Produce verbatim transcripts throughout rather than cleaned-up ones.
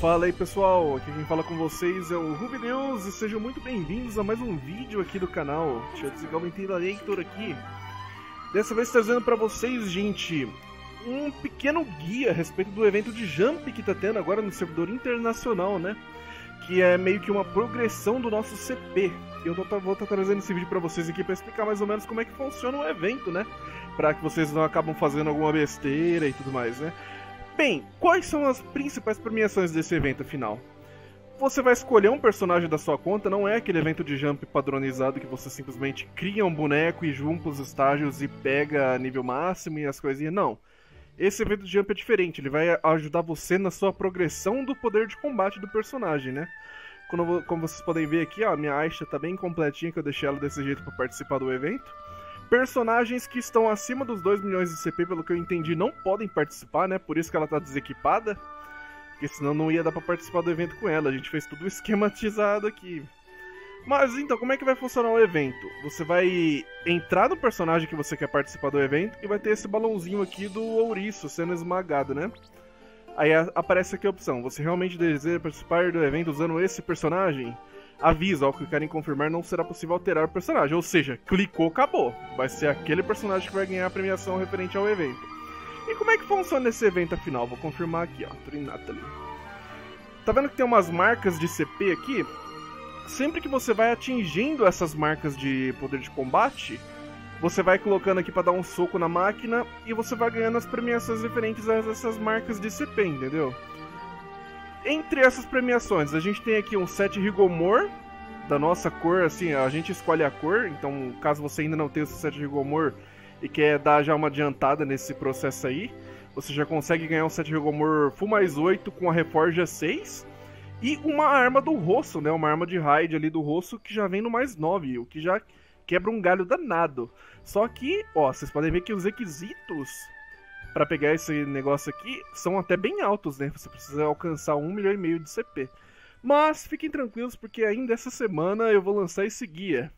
Fala aí pessoal, aqui quem fala com vocês é o Rubydeos e sejam muito bem-vindos a mais um vídeo aqui do canal. Deixa eu desligar o ventilador aqui. Dessa vez trazendo pra vocês, gente, um pequeno guia a respeito do evento de Jump que tá tendo agora no servidor internacional, né? Que é meio que uma progressão do nosso C P. Eu tô, vou estar trazendo esse vídeo pra vocês aqui pra explicar mais ou menos como é que funciona o evento, né? Pra que vocês não acabam fazendo alguma besteira e tudo mais, né? Bem, quais são as principais premiações desse evento, afinal? Você vai escolher um personagem da sua conta, não é aquele evento de Jump padronizado que você simplesmente cria um boneco e junta os estágios e pega nível máximo e as coisinhas, não. Esse evento de Jump é diferente, ele vai ajudar você na sua progressão do poder de combate do personagem, né? Como, como vocês podem ver aqui, ó, a minha Aisha tá bem completinha, que eu deixei ela desse jeito para participar do evento. Personagens que estão acima dos dois milhões de C P, pelo que eu entendi, não podem participar, né? Por isso que ela tá desequipada. Porque senão não ia dar pra participar do evento com ela. A gente fez tudo esquematizado aqui. Mas então, como é que vai funcionar o evento? Você vai entrar no personagem que você quer participar do evento e vai ter esse balãozinho aqui do ouriço sendo esmagado, né? Aí aparece aqui a opção. Você realmente deseja participar do evento usando esse personagem? Avisa, ao clicar em confirmar não será possível alterar o personagem, ou seja, clicou, acabou. Vai ser aquele personagem que vai ganhar a premiação referente ao evento. E como é que funciona esse evento afinal? Vou confirmar aqui, ó, Arthur e Natalie. Tá vendo que tem umas marcas de C P aqui? Sempre que você vai atingindo essas marcas de poder de combate, você vai colocando aqui pra dar um soco na máquina e você vai ganhando as premiações referentes a essas marcas de C P, entendeu? Entre essas premiações, a gente tem aqui um set Rigomor, da nossa cor, assim, a gente escolhe a cor, então caso você ainda não tenha esse set Rigomor e quer dar já uma adiantada nesse processo aí, você já consegue ganhar um set Rigomor Full mais oito com a Reforja seis e uma arma do Rosso, né, uma arma de raid ali do Rosso que já vem no mais nove, o que já quebra um galho danado. Só que, ó, vocês podem ver que os requisitos pra pegar esse negócio aqui, são até bem altos, né? Você precisa alcançar um milhão e meio de C P. Mas fiquem tranquilos, porque ainda essa semana eu vou lançar esse guia.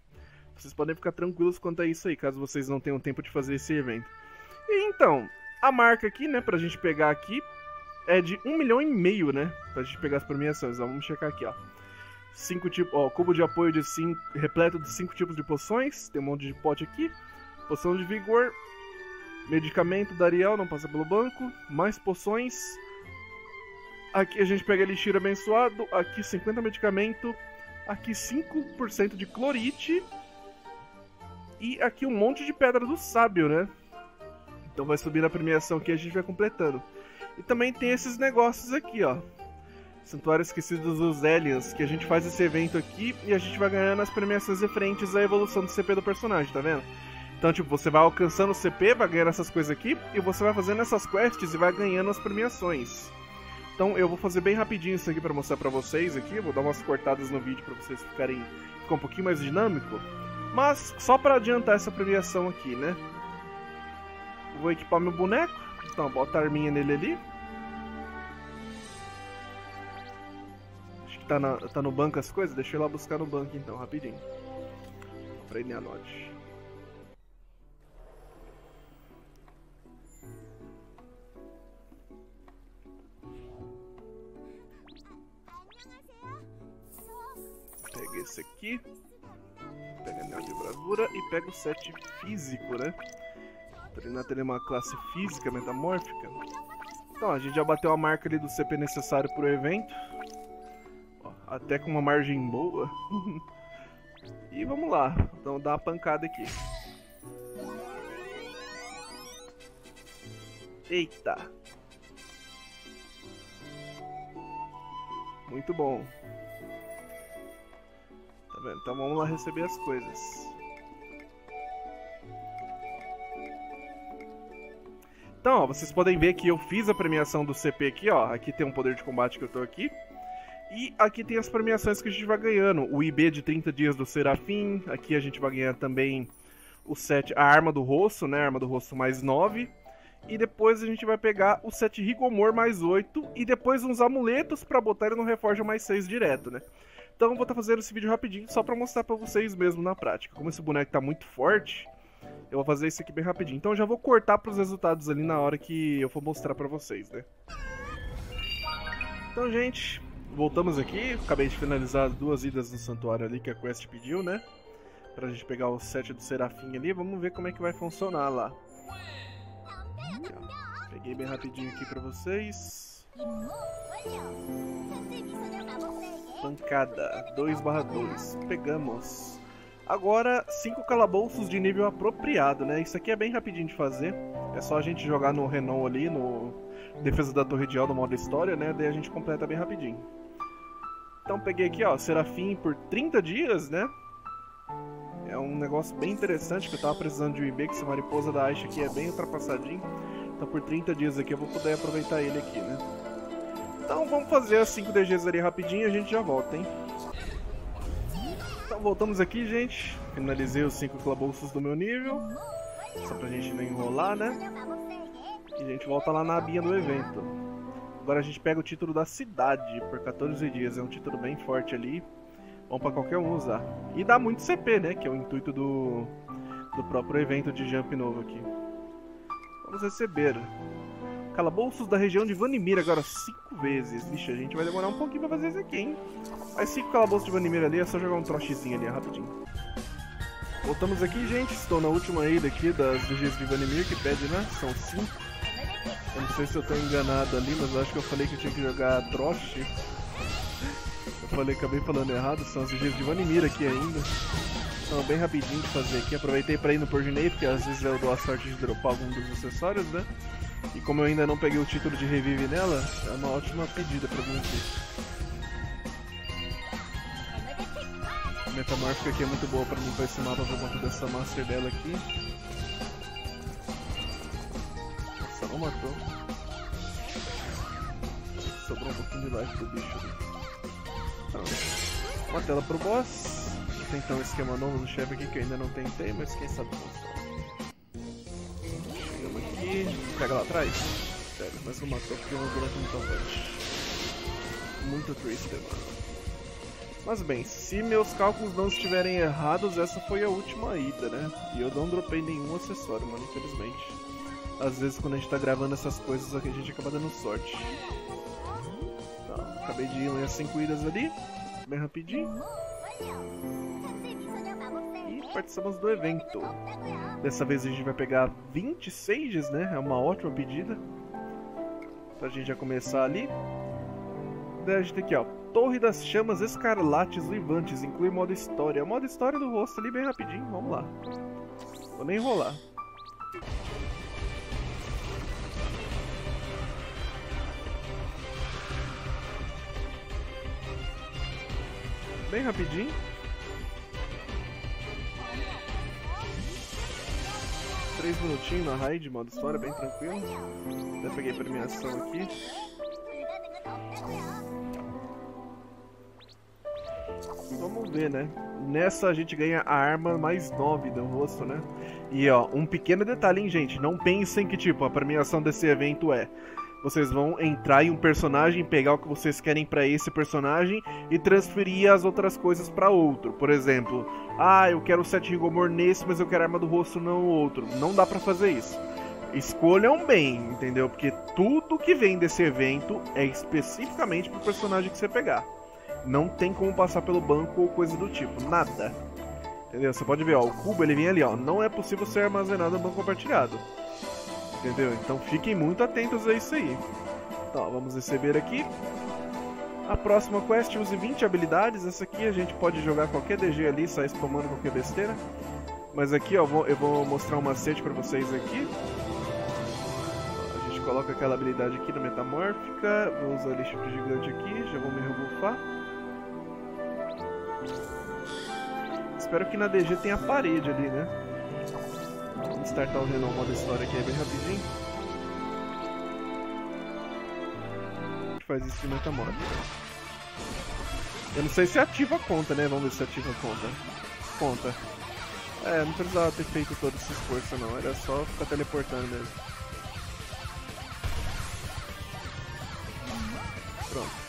Vocês podem ficar tranquilos quanto a isso aí, caso vocês não tenham tempo de fazer esse evento. E então, a marca aqui, né, pra gente pegar aqui, é de um milhão e meio, né? Pra gente pegar as premiações, ó, vamos checar aqui, ó. Cinco tipos, ó, cubo de apoio de cinco, repleto de cinco tipos de poções, tem um monte de pote aqui. Poção de vigor... Medicamento da Ariel, não passa pelo banco. Mais poções. Aqui a gente pega elixir abençoado. Aqui cinquenta medicamento. Aqui cinco por cento de clorite. E aqui um monte de pedra do sábio, né? Então vai subir na premiação aqui e a gente vai completando. E também tem esses negócios aqui, ó. Santuário Esquecido dos Aliens, que a gente faz esse evento aqui e a gente vai ganhando as premiações referentes à evolução do C P do personagem, tá vendo? Então, tipo, você vai alcançando o C P, vai ganhando essas coisas aqui, e você vai fazendo essas quests e vai ganhando as premiações. Então, eu vou fazer bem rapidinho isso aqui pra mostrar pra vocês aqui, vou dar umas cortadas no vídeo pra vocês ficarem ficar um pouquinho mais dinâmico. Mas, só pra adiantar essa premiação aqui, né? Vou equipar meu boneco, então, bota a arminha nele ali. Acho que tá, na, tá no banco as coisas, deixa eu ir lá buscar no banco então, rapidinho. Pra Elianod. Esse aqui, pega a minha livradura e pega o set físico, né? Treinar teria uma classe física metamórfica. Então, a gente já bateu a marca ali do C P necessário pro evento. Ó, até com uma margem boa. E vamos lá, então dá uma pancada aqui. Eita! Muito bom. Então vamos lá receber as coisas. Então, ó, vocês podem ver que eu fiz a premiação do C P aqui, ó. Aqui tem um poder de combate que eu tô aqui. E aqui tem as premiações que a gente vai ganhando. O I B de trinta dias do Seraphim. Aqui a gente vai ganhar também o set, a arma do Rosso, né? A arma do Rosso mais nove. E depois a gente vai pegar o set Rigomor mais oito. E depois uns amuletos pra botar ele no Reforja mais seis direto, né? Então vou estar fazendo esse vídeo rapidinho só para mostrar para vocês mesmo na prática. Como esse boneco tá muito forte, eu vou fazer isso aqui bem rapidinho. Então já vou cortar para os resultados ali na hora que eu for mostrar para vocês, né? Então, gente, voltamos aqui. Acabei de finalizar as duas idas no santuário ali que a quest pediu, né? Pra gente pegar o set do Serafim ali. Vamos ver como é que vai funcionar lá. Peguei bem rapidinho aqui pra vocês. Pancada, dois barra dois. Pegamos. Agora, cinco calabouços de nível apropriado, né? Isso aqui é bem rapidinho de fazer. É só a gente jogar no Renon ali, no Defesa da Torre de El, no modo história, né? Daí a gente completa bem rapidinho. Então peguei aqui, ó, Seraphim por trinta dias, né? É um negócio bem interessante que eu tava precisando de um I B, que essa mariposa da Aisha aqui é bem ultrapassadinho. Então por trinta dias aqui eu vou poder aproveitar ele aqui, né? Então vamos fazer as cinco D Gs ali rapidinho e a gente já volta, hein? Então voltamos aqui, gente. Finalizei os cinco calabouços do meu nível. Só pra gente não enrolar, né? E a gente volta lá na abinha do evento. Agora a gente pega o título da cidade por quatorze dias. É um título bem forte ali. Bom pra qualquer um usar. E dá muito C P, né? Que é o intuito do, do próprio evento de jump novo aqui. Vamos receber calabouços da região de Vanimir agora cinco vezes. Vixe, a gente vai demorar um pouquinho pra fazer isso aqui, hein? Mas cinco calabouços de Vanimir ali, é só jogar um trochezinho ali, rapidinho. Voltamos aqui, gente. Estou na última ida aqui das D Gs de Vanimir, que pede, né? São cinco. Eu não sei se eu tô enganado ali, mas eu acho que eu falei que eu tinha que jogar troche. Falei, acabei falando errado, são as D Gs de Vanimir aqui ainda. Então, bem rapidinho de fazer aqui. Aproveitei pra ir no Purge Nate, porque às vezes eu dou a sorte de dropar algum dos acessórios, né? E como eu ainda não peguei o título de revive nela, é uma ótima pedida pra mim aqui. A metamórfica aqui é muito boa pra mim pra esse mapa por conta dessa master dela aqui. Nossa, não matou. Sobrou um pouquinho de life pro bicho ali. Uma tela pro boss. Vou tentar um esquema novo do chefe aqui que eu ainda não tentei, mas quem sabe funciona. Chegamos aqui. Pega lá atrás. Sério, mas não matou porque eu não durante muito forte. Muito triste, mano. Mas bem, se meus cálculos não estiverem errados, essa foi a última ida, né? E eu não dropei nenhum acessório, mano, infelizmente. Às vezes quando a gente tá gravando essas coisas aqui a gente acaba dando sorte. Acabei de ir as cinco idas ali, bem rapidinho. E participamos do evento. Dessa vez a gente vai pegar vinte sages, né? É uma ótima pedida. Pra gente já começar ali. Daí a gente tem aqui, ó, Torre das Chamas Escarlates Livantes, inclui modo história. Modo história do rosto ali, bem rapidinho, vamos lá. Vou nem enrolar. Bem rapidinho. Três minutinhos na raid, modo história, bem tranquilo. Já peguei a premiação aqui. Vamos ver, né? Nessa a gente ganha a arma mais nove do rosto, né? E ó, um pequeno detalhe, hein, gente? Não pensem que tipo, a premiação desse evento é... Vocês vão entrar em um personagem, pegar o que vocês querem pra esse personagem e transferir as outras coisas pra outro. Por exemplo, ah, eu quero o set Rigomor nesse, mas eu quero a arma do rosto não outro. Não dá pra fazer isso. Escolham bem, entendeu? Porque tudo que vem desse evento é especificamente pro personagem que você pegar. Não tem como passar pelo banco ou coisa do tipo, nada. Entendeu? Você pode ver, ó, o cubo ele vem ali, ó. Não é possível ser armazenado no banco compartilhado. Entendeu? Então fiquem muito atentos a isso aí. Então, vamos receber aqui. A próxima quest, use vinte habilidades. Essa aqui a gente pode jogar qualquer D G ali, sair spamando qualquer besteira. Mas aqui, ó, eu vou mostrar um macete pra vocês aqui. A gente coloca aquela habilidade aqui na metamórfica. Vou usar lixo gigante aqui, já vou me rebufar. Espero que na D G tenha parede ali, né? Vamos startar o Renon modo história aqui bem rapidinho. A gente faz isso de metamorfo. Eu não sei se ativa a conta, né? Vamos ver se ativa a conta. Conta. É, não precisava ter feito todo esse esforço não, era só ficar teleportando mesmo. Pronto.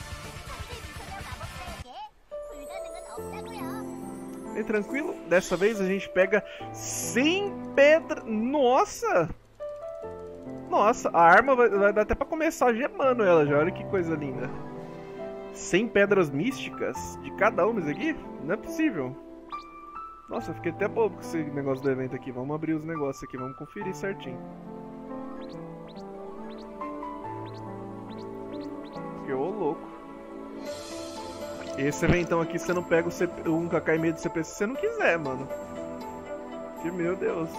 Bem tranquilo, dessa vez a gente pega cem pedras. Nossa! Nossa, a arma vai, vai dar até pra começar gemando ela já, olha que coisa linda. cem pedras místicas de cada um disso aqui? Não é possível. Nossa, eu fiquei até bobo com esse negócio do evento aqui. Vamos abrir os negócios aqui, vamos conferir certinho. Porque, ô louco. Esse eventão aqui, você não pega o C P, um K K e meio do C P se você não quiser, mano. Que meu Deus.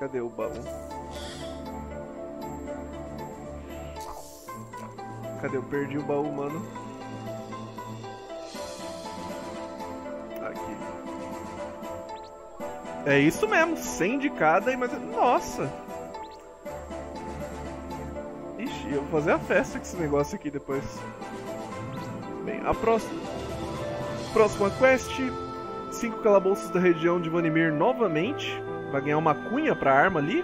Cadê o baú? Cadê? Eu perdi o baú, mano. Aqui. É isso mesmo, cem de cada e mais... Nossa! Ixi, eu vou fazer a festa com esse negócio aqui depois. Bem, a próxima... Próxima quest. cinco calabouços da região de Vanimir novamente. Vai ganhar uma cunha pra arma ali.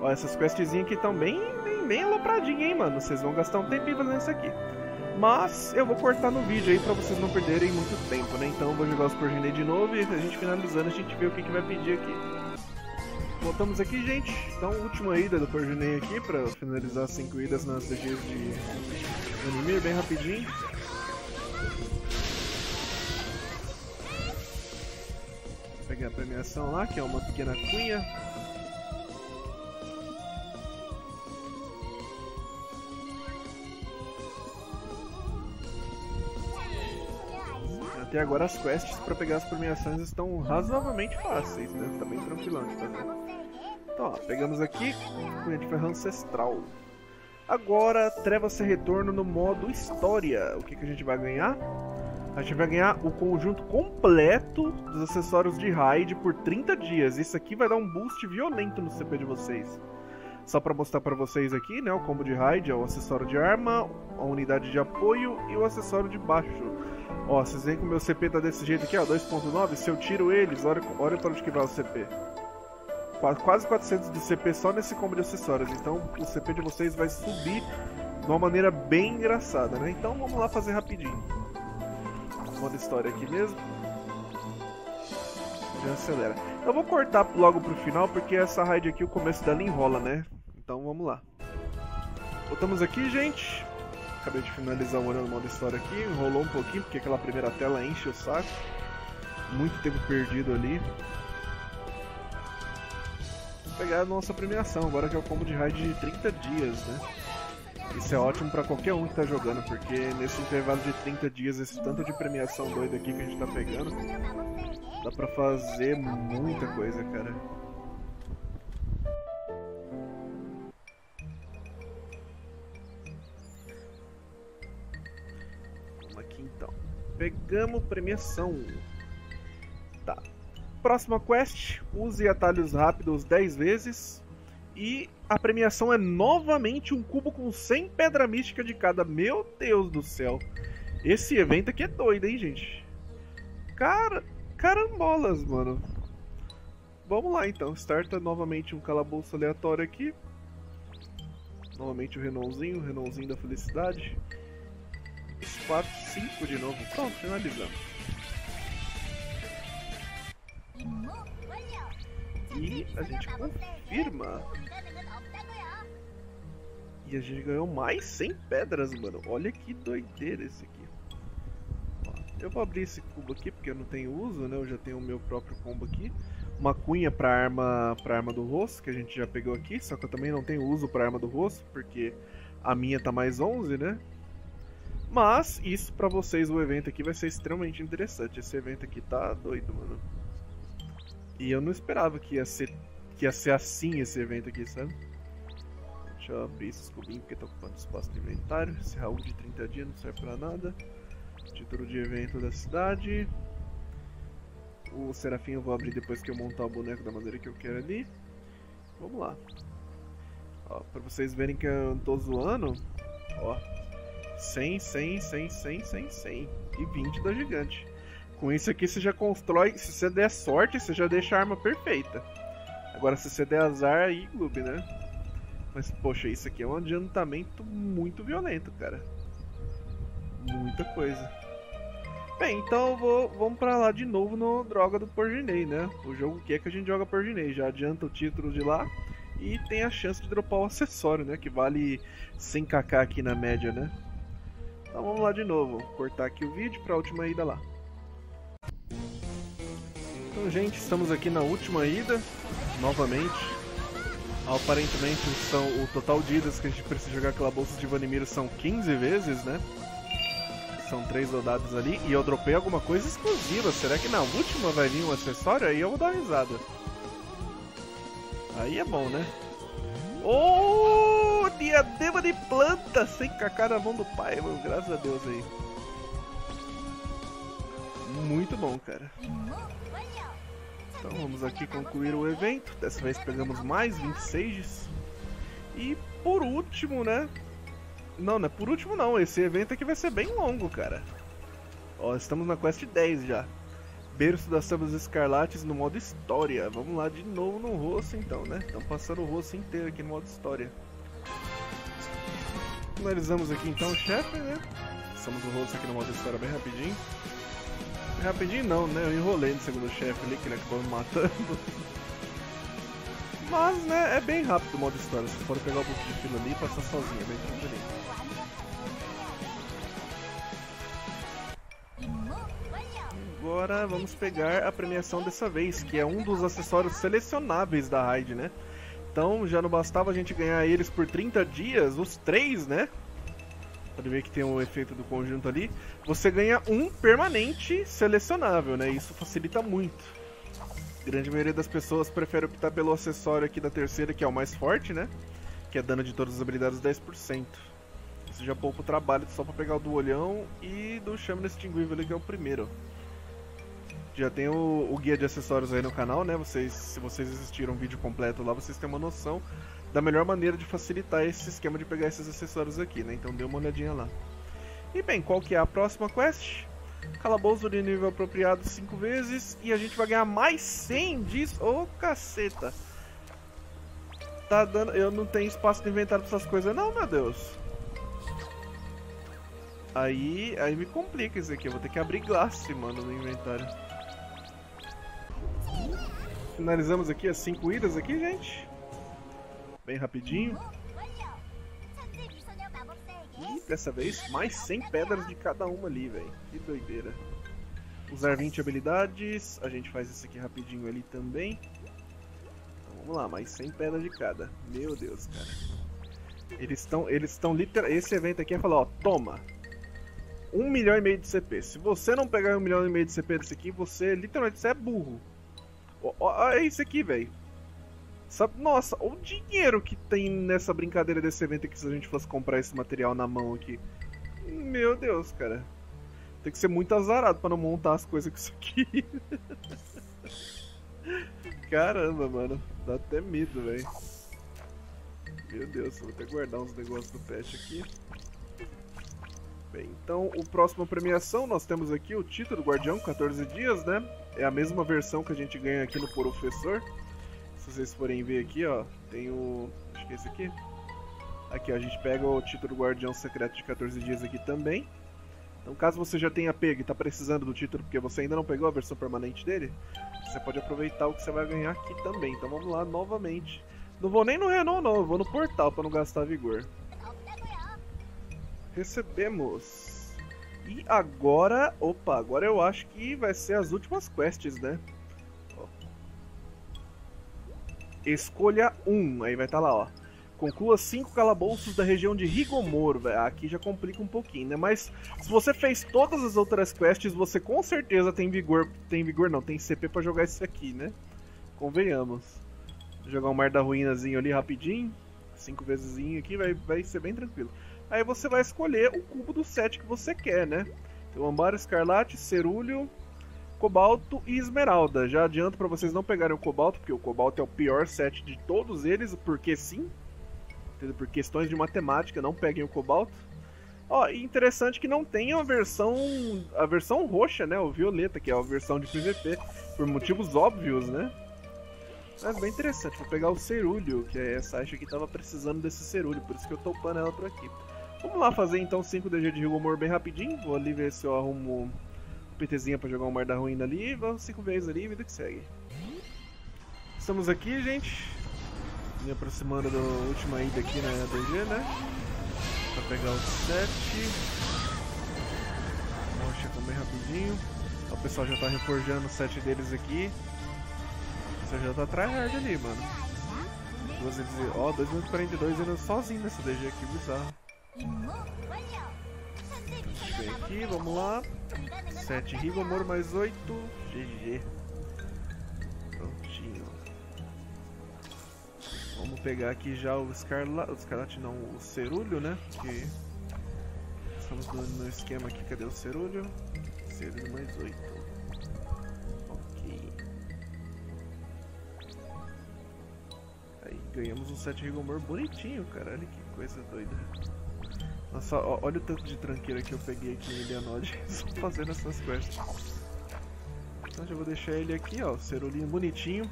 Ó, essas questzinhas aqui estão bem... bem alopradinha, hein, mano? Vocês vão gastar um tempinho fazendo isso aqui. Mas eu vou cortar no vídeo aí pra vocês não perderem muito tempo, né? Então eu vou jogar os Porjinei de novo e a gente finalizando a gente vê o que, que vai pedir aqui. Voltamos aqui, gente. Então, última ida do Porjinei aqui pra finalizar as cinco idas nas D Gs de Vanimir, bem rapidinho. Vou pegar a premiação lá, que é uma pequena cunha. Até agora as quests para pegar as premiações estão razoavelmente fáceis, né? Tá bem tranquilão de fazer. Então, ó, pegamos aqui, cunha de ferro ancestral. Agora, Trevas sem Retorno no modo História. O que, que a gente vai ganhar? A gente vai ganhar o conjunto completo dos acessórios de raid por trinta dias. Isso aqui vai dar um boost violento no C P de vocês. Só para mostrar para vocês aqui, né? O combo de raid é o acessório de arma, a unidade de apoio e o acessório de baixo. Ó, vocês veem que o meu C P tá desse jeito aqui, ó, dois ponto nove, se eu tiro eles, olha, olha para onde que vai o C P. Quase quatrocentos de C P só nesse combo de acessórios, então o C P de vocês vai subir de uma maneira bem engraçada, né? Então vamos lá fazer rapidinho. Modo história aqui mesmo. Já acelera. Eu vou cortar logo pro final, porque essa raid aqui, o começo dela enrola, né? Então vamos lá. Voltamos aqui, gente. Acabei de finalizar o ano no modo história aqui, enrolou um pouquinho, porque aquela primeira tela enche o saco. Muito tempo perdido ali. Vou pegar a nossa premiação, agora que é o combo de raid de trinta dias, né? Isso é ótimo pra qualquer um que tá jogando, porque nesse intervalo de trinta dias, esse tanto de premiação doida aqui que a gente tá pegando, dá pra fazer muita coisa, cara. Pegamos premiação. Tá. Próxima quest, use atalhos rápidos dez vezes. E a premiação é novamente um cubo com cem pedra mística de cada. Meu Deus do céu. Esse evento aqui é doido, hein, gente? Cara, carambolas, mano. Vamos lá, então. Starta novamente um calabouço aleatório aqui. Novamente o Renonzinho, o Renonzinho da felicidade. quatro, cinco de novo. Pronto, finalizamos. E a gente confirma. E a gente ganhou mais cem pedras, mano. Olha que doideira esse aqui. Ó, eu vou abrir esse cubo aqui porque eu não tenho uso, né? Eu já tenho o meu próprio combo aqui. Uma cunha pra arma, pra arma do rosto, que a gente já pegou aqui. Só que eu também não tenho uso pra arma do rosto, porque a minha tá mais onze, né? Mas, isso pra vocês, o evento aqui vai ser extremamente interessante. Esse evento aqui tá doido, mano. E eu não esperava que ia ser, que ia ser assim esse evento aqui, sabe? Deixa eu abrir esses cubinhos porque tá ocupando espaço no inventário. Esse Raul de trinta dias não serve pra nada. Título de evento da cidade. O Seraphim eu vou abrir depois que eu montar o boneco da maneira que eu quero ali. Vamos lá. Ó, pra vocês verem que eu não tô zoando, ó. cem, cem, cem, cem, cem, cem e vinte da gigante. Com isso aqui você já constrói, se você der sorte, você já deixa a arma perfeita. Agora se você der azar, aí clube, né? Mas poxa, isso aqui é um adiantamento muito violento, cara. Muita coisa. Bem, então eu vou, vamos pra lá de novo no Droga do Porjinei, né? O jogo que é que a gente joga Porjinei, já adianta o título de lá. E tem a chance de dropar o acessório, né? Que vale cem K K aqui na média, né? Então vamos lá de novo, vou cortar aqui o vídeo para a última ida lá. Então, gente, estamos aqui na última ida, novamente. Aparentemente são o total de idas que a gente precisa jogar aquela bolsa de Vanimir são quinze vezes, né? São três rodadas ali e eu dropei alguma coisa exclusiva. Será que na última vai vir um acessório? Aí eu vou dar uma risada. Aí é bom, né? Oh, diadema de planta! Sem cacar na mão do pai, mano. Graças a Deus aí. Muito bom, cara. Então vamos aqui concluir o evento. Dessa vez pegamos mais vinte e seis. E por último, né? Não, não é por último não. Esse evento aqui vai ser bem longo, cara. Ó, estamos na quest dez já. Berço das Sombras Escarlates no modo história. Vamos lá de novo no Rosso então, né? Estamos passando o Rosso inteiro aqui no modo história. Finalizamos aqui então o chefe, né? Passamos o Rosso aqui no modo história bem rapidinho. Rapidinho não, né? Eu enrolei no segundo chefe ali, que ele acabou me matando. Mas, né, é bem rápido o modo história. Vocês podem pegar um pouco de fila ali e passar sozinho, é bem tranquilo. Agora vamos pegar a premiação dessa vez, que é um dos acessórios selecionáveis da raid, né? Então já não bastava a gente ganhar eles por trinta dias, os três, né? Pode ver que tem o efeito do conjunto ali. Você ganha um permanente selecionável, né? Isso facilita muito. A grande maioria das pessoas prefere optar pelo acessório aqui da terceira, que é o mais forte, né? Que é dano de todas as habilidades dez por cento. Isso já poupa o trabalho só pra pegar o do olhão e do chama inextinguível ali, que é o primeiro. Já tem o, o guia de acessórios aí no canal, né? Vocês, se vocês assistiram o vídeo completo lá, vocês têm uma noção da melhor maneira de facilitar esse esquema de pegar esses acessórios aqui, né? Então dê uma olhadinha lá. E bem, qual que é a próxima quest? Calabouço de nível apropriado cinco vezes e a gente vai ganhar mais cem disso. Ô, caceta! Tá dando... Eu não tenho espaço de inventário pra essas coisas não, meu Deus! Aí... Aí me complica isso aqui, eu vou ter que abrir glace, mano, no inventário. Finalizamos aqui as cinco idas aqui, gente. Bem rapidinho. E dessa vez mais cem pedras de cada uma ali, velho. Que doideira. Usar vinte habilidades. A gente faz isso aqui rapidinho ali também. Então, vamos lá, mais cem pedras de cada. Meu Deus, cara. Eles estão, eles estão literalmente... Esse evento aqui é falar, ó, toma. Um milhão e meio de C P. Se você não pegar um milhão e meio de C P desse aqui, você literalmente você é burro. Olha isso aqui, velho. Nossa, o dinheiro que tem nessa brincadeira desse evento aqui, se a gente fosse comprar esse material na mão aqui. Meu Deus, cara. Tem que ser muito azarado pra não montar as coisas com isso aqui. Caramba, mano. Dá até medo, velho. Meu Deus, vou até guardar uns negócios do patch aqui. Bem, então, o próximo premiação, nós temos aqui o título do Guardião, quatorze dias, né? É a mesma versão que a gente ganha aqui no Professor. Se vocês forem ver aqui, ó, tem o... acho que é esse aqui. Aqui, ó, a gente pega o título do Guardião Secreto de quatorze dias aqui também. Então, caso você já tenha pego e tá precisando do título porque você ainda não pegou a versão permanente dele, você pode aproveitar o que você vai ganhar aqui também. Então, vamos lá novamente. Não vou nem no Renon, não. Eu vou no Portal pra não gastar vigor. Recebemos. E agora... Opa, agora eu acho que vai ser as últimas quests, né? Ó. Escolha um. Aí vai estar lá, ó. Conclua cinco calabouços da região de Rigomor, velho. Aqui já complica um pouquinho, né? Mas se você fez todas as outras quests, você com certeza tem vigor... Tem vigor não, tem C P pra jogar isso aqui, né? Convenhamos. Vou jogar um Mar da Ruinazinho ali rapidinho. Cinco vezesinho aqui, vai, vai ser bem tranquilo. Aí você vai escolher o cubo do sete que você quer, né? Então, Ambar, Escarlate, Cerúleo, Cobalto e Esmeralda. Já adianto pra vocês não pegarem o Cobalto, porque o Cobalto é o pior set de todos eles, porque sim. Entendeu? Por questões de matemática, não peguem o Cobalto. Ó, e interessante que não tem a versão, a versão roxa, né? O violeta, que é a versão de P V P, por motivos óbvios, né? Mas bem interessante. Vou pegar o Cerúleo, que é essa Aisha que tava precisando desse Cerúleo, por isso que eu tô upando ela por aqui. Vamos lá fazer então cinco D G de Rigomor bem rapidinho. Vou ali ver se eu arrumo um PTzinha pra jogar um Mar da Ruína ali. Vamos cinco vezes ali, vida que segue. Estamos aqui, gente. Me aproximando da última ida aqui na D G, né? Pra pegar o sete. rapidinho. O pessoal já tá reforjando sete deles aqui. O pessoal já tá tryhard ali, mano. Ó, dois minutos e quarenta e dois indo sozinho nessa D G aqui, bizarro. Deixa eu ver aqui, vamos lá. sete Rigomor mais oito. G G. Prontinho. Vamos pegar aqui já o Escarlate. O Escarlate não, o Cerulho, né? Que... estamos no esquema aqui, cadê o Cerulho? Cerulho mais oito. Ok. Aí, ganhamos um sete Rigomor bonitinho, caralho. Que coisa doida. Nossa, ó, olha o tanto de tranqueira que eu peguei aqui em Elianod só fazendo essas quests. Então já vou deixar ele aqui, ó, o cerolinho bonitinho.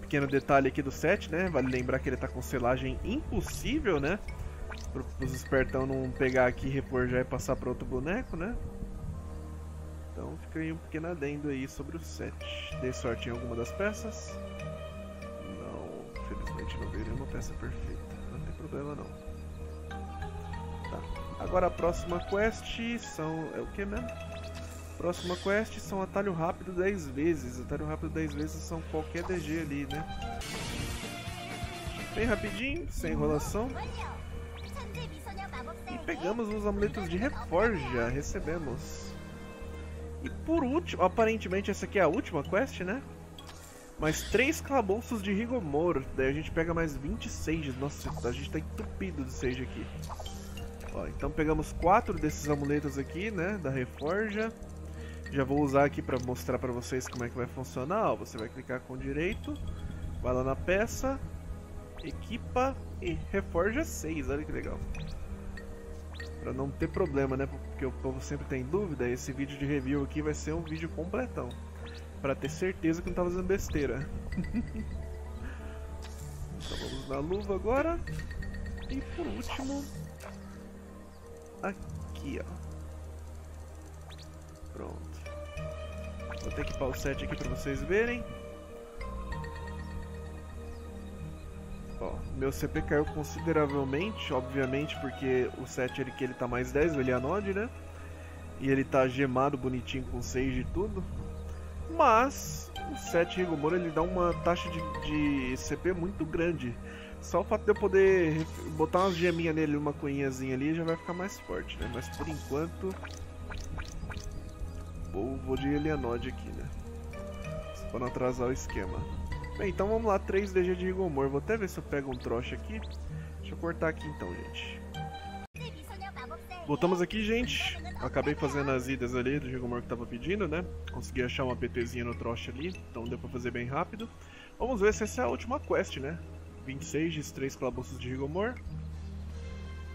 Pequeno detalhe aqui do set, né? Vale lembrar que ele tá com selagem impossível, né? Para os espertão não pegar aqui, reforjar e passar para outro boneco, né? Então fica aí um pequeno adendo aí sobre o set. Dei sorte em alguma das peças? Não, felizmente não veio nenhuma peça perfeita. Não tem problema não. Agora a próxima quest são... é o que mesmo? Próxima quest são atalho rápido dez vezes. Atalho rápido dez vezes são qualquer D G ali, né? Bem rapidinho, sem enrolação. E pegamos os amuletos de reforja, recebemos. E por último, aparentemente essa aqui é a última quest, né? Mais três calabouços de Rigomor. Daí a gente pega mais vinte sages. Nossa, a gente tá entupido de sage aqui. Ó, então pegamos quatro desses amuletos aqui, né, da reforja. Já vou usar aqui para mostrar para vocês como é que vai funcionar. Ó, você vai clicar com o direito, vai lá na peça, equipa e reforja seis, olha que legal. Para não ter problema, né, porque o povo sempre tem dúvida, esse vídeo de review aqui vai ser um vídeo completão. Para ter certeza que não tá fazendo besteira. Então vamos na luva agora. E por último... aqui, ó. Pronto. Vou ter que equipar o set aqui pra vocês verem. Ó, meu C P caiu consideravelmente, obviamente, porque o set ele, que ele tá mais dez, o Elianod, né? E ele tá gemado, bonitinho, com seis e tudo. Mas o set Rigomor ele dá uma taxa de, de C P muito grande. Só o fato de eu poder botar umas geminhas nele, uma coinhazinha ali, já vai ficar mais forte, né? Mas por enquanto... vou, vou de Elianod aqui, né? Só pra não atrasar o esquema. Bem, então vamos lá, três D G de Rigomor. Vou até ver se eu pego um troço aqui. Deixa eu cortar aqui então, gente. Voltamos aqui, gente. Acabei fazendo as idas ali do Rigomor que tava pedindo, né? Consegui achar uma PTzinha no troço ali, então deu pra fazer bem rápido. Vamos ver se essa é a última quest, né? vinte e seis, três calabouços de Rigomor.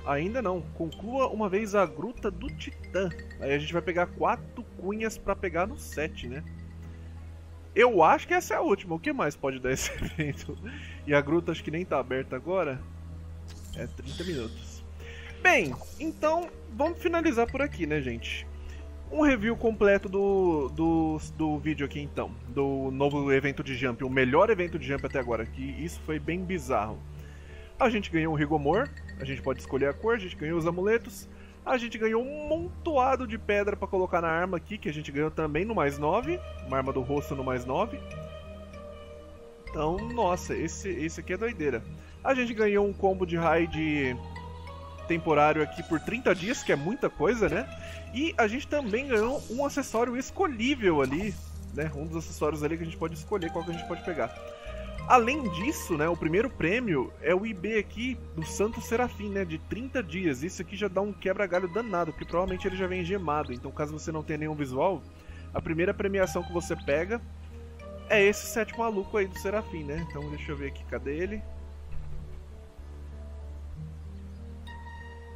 Ainda não. Conclua uma vez a Gruta do Titã. Aí a gente vai pegar quatro cunhas pra pegar no set, né? Eu acho que essa é a última. O que mais pode dar esse evento? E a gruta acho que nem tá aberta agora. É trinta minutos. Bem, então vamos finalizar por aqui, né, gente? Um review completo do, do, do vídeo aqui então, do novo evento de Jump, o melhor evento de Jump até agora, que isso foi bem bizarro. A gente ganhou um Rigomor, a gente pode escolher a cor, a gente ganhou os amuletos, a gente ganhou um montoado de pedra pra colocar na arma aqui, que a gente ganhou também no mais nove, uma arma do Rosso no mais nove. Então, nossa, esse, esse aqui é doideira. A gente ganhou um combo de raid temporário aqui por trinta dias, que é muita coisa, né? E a gente também ganhou um acessório escolhível ali, né? Um dos acessórios ali que a gente pode escolher qual que a gente pode pegar. Além disso, né, o primeiro prêmio é o I B aqui do Santo Seraphim, né, de trinta dias. Isso aqui já dá um quebra-galho danado, porque provavelmente ele já vem gemado. Então, caso você não tenha nenhum visual, a primeira premiação que você pega é esse set maluco aí do Seraphim, né? Então, deixa eu ver aqui, cadê ele?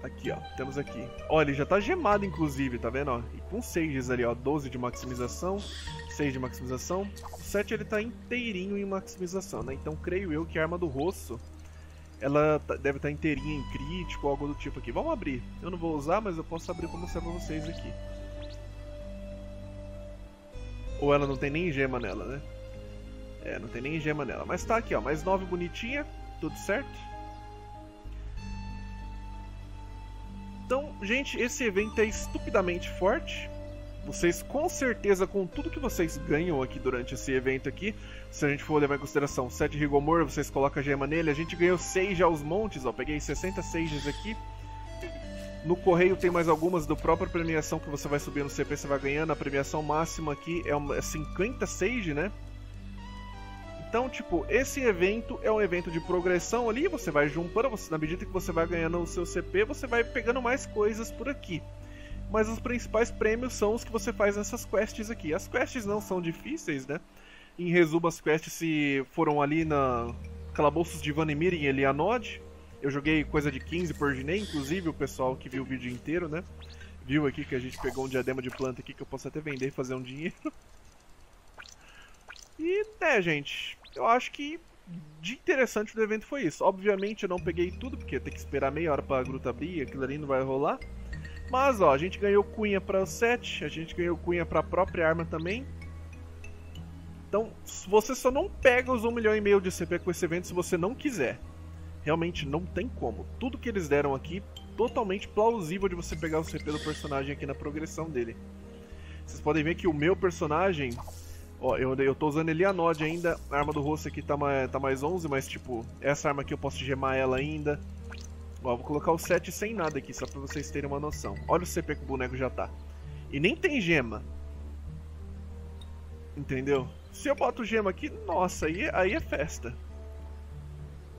Aqui, ó, temos aqui. Ó, ele já tá gemado, inclusive, tá vendo, ó? E com seis ali, ó, doze de maximização, seis de maximização. O sete, ele tá inteirinho em maximização, né? Então, creio eu que a arma do Rosso, ela tá, deve estar tá inteirinha em crítico, algo do tipo aqui. Vamos abrir. Eu não vou usar, mas eu posso abrir pra mostrar pra vocês aqui. Ou ela não tem nem gema nela, né? É, não tem nem gema nela. Mas tá aqui, ó, mais nove bonitinha, tudo certo. Então, gente, esse evento é estupidamente forte. Vocês com certeza, com tudo que vocês ganham aqui durante esse evento aqui, se a gente for levar em consideração sete Rigomor, vocês colocam a gema nele, a gente ganhou seis aos montes, ó, peguei sessenta seis aqui. No correio tem mais algumas do próprio premiação que você vai subir no C P, você vai ganhando. A premiação máxima aqui é, uma, é cinquenta Sage, né? Então, tipo, esse evento é um evento de progressão ali, você vai juntando, você, na medida que você vai ganhando o seu C P, você vai pegando mais coisas por aqui. Mas os principais prêmios são os que você faz nessas quests aqui. As quests não são difíceis, né? Em resumo, as quests se foram ali na Calabouços de Vanimir em Elianod. Eu joguei coisa de quinze Porjinei, inclusive o pessoal que viu o vídeo inteiro, né? Viu aqui que a gente pegou um diadema de planta aqui que eu posso até vender e fazer um dinheiro. E, né, gente, eu acho que de interessante do evento foi isso. Obviamente eu não peguei tudo, porque tem que esperar meia hora pra gruta abrir, aquilo ali não vai rolar. Mas, ó, a gente ganhou cunha pra sete, a gente ganhou cunha pra própria arma também. Então, você só não pega os um milhão e meio de C P com esse evento se você não quiser. Realmente não tem como. Tudo que eles deram aqui, totalmente plausível de você pegar o C P do personagem aqui na progressão dele. Vocês podem ver que o meu personagem... Ó, eu, eu tô usando Elianod ainda. A arma do Rosso aqui tá, tá mais onze, mas tipo... Essa arma aqui eu posso gemar ela ainda. Ó, vou colocar o sete sem nada aqui, só pra vocês terem uma noção. Olha o C P que o boneco já tá. E nem tem gema. Entendeu? Se eu boto gema aqui, nossa, aí, aí é festa.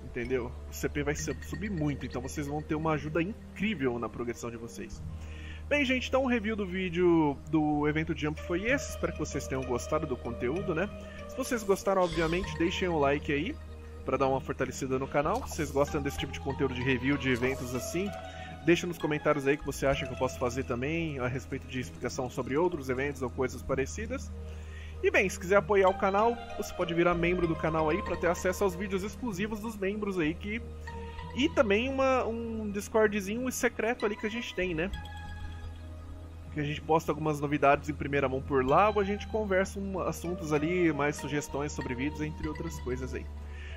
Entendeu? O C P vai subir muito, então vocês vão ter uma ajuda incrível na progressão de vocês. Bem, gente, então o review do vídeo do evento Jump foi esse. Espero que vocês tenham gostado do conteúdo, né? Se vocês gostaram, obviamente, deixem o like aí para dar uma fortalecida no canal. Se vocês gostam desse tipo de conteúdo de review de eventos assim, deixa nos comentários aí o que você acha que eu posso fazer também a respeito de explicação sobre outros eventos ou coisas parecidas. E bem, se quiser apoiar o canal, você pode virar membro do canal aí para ter acesso aos vídeos exclusivos dos membros aí que... E também uma, um Discordzinho secreto ali que a gente tem, né? Que a gente posta algumas novidades em primeira mão por lá, ou a gente conversa um, assuntos ali, mais sugestões sobre vídeos, entre outras coisas aí.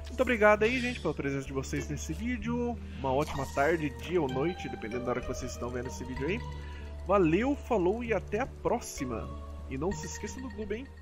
Muito obrigado aí, gente, pela presença de vocês nesse vídeo. Uma ótima tarde, dia ou noite, dependendo da hora que vocês estão vendo esse vídeo aí. Valeu, falou e até a próxima. E não se esqueça do clube, hein?